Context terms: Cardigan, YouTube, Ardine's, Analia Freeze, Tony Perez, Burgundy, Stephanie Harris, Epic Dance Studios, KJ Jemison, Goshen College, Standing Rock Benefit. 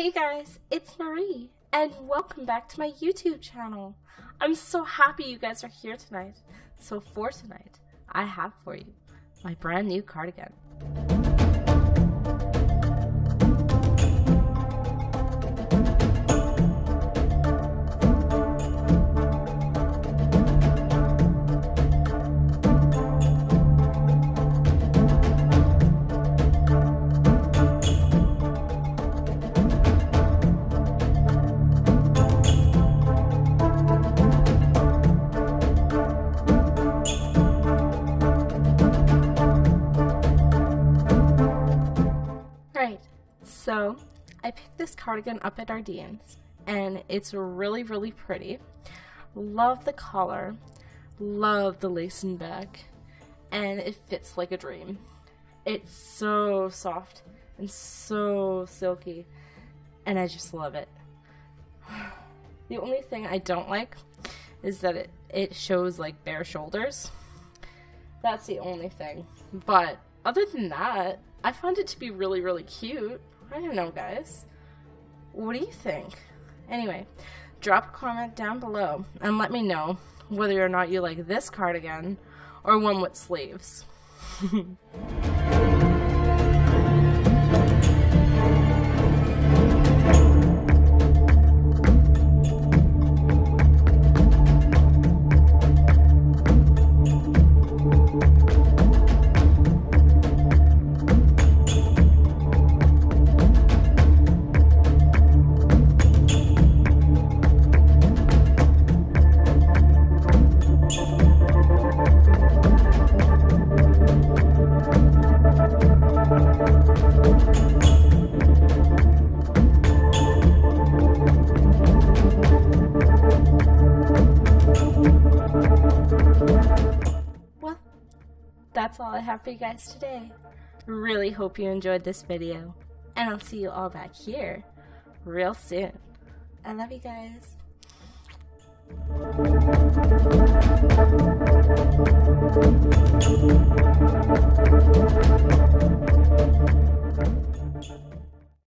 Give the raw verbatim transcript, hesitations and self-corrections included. Hey guys, it's Marie, and welcome back to my YouTube channel. I'm so happy you guys are here tonight. So for tonight, I have for you my brand new cardigan. So I picked this cardigan up at Ardine's, and it's really, really pretty. Love the collar, love the lace and back, and it fits like a dream. It's so soft and so silky, and I just love it. The only thing I don't like is that it, it shows like bare shoulders. That's the only thing. But other than that, I found it to be really, really cute. I don't know, guys. What do you think? Anyway, drop a comment down below and let me know whether or not you like this cardigan or one with sleeves. That's all I have for you guys today. Really hope you enjoyed this video, and I'll see you all back here real soon. I love you guys.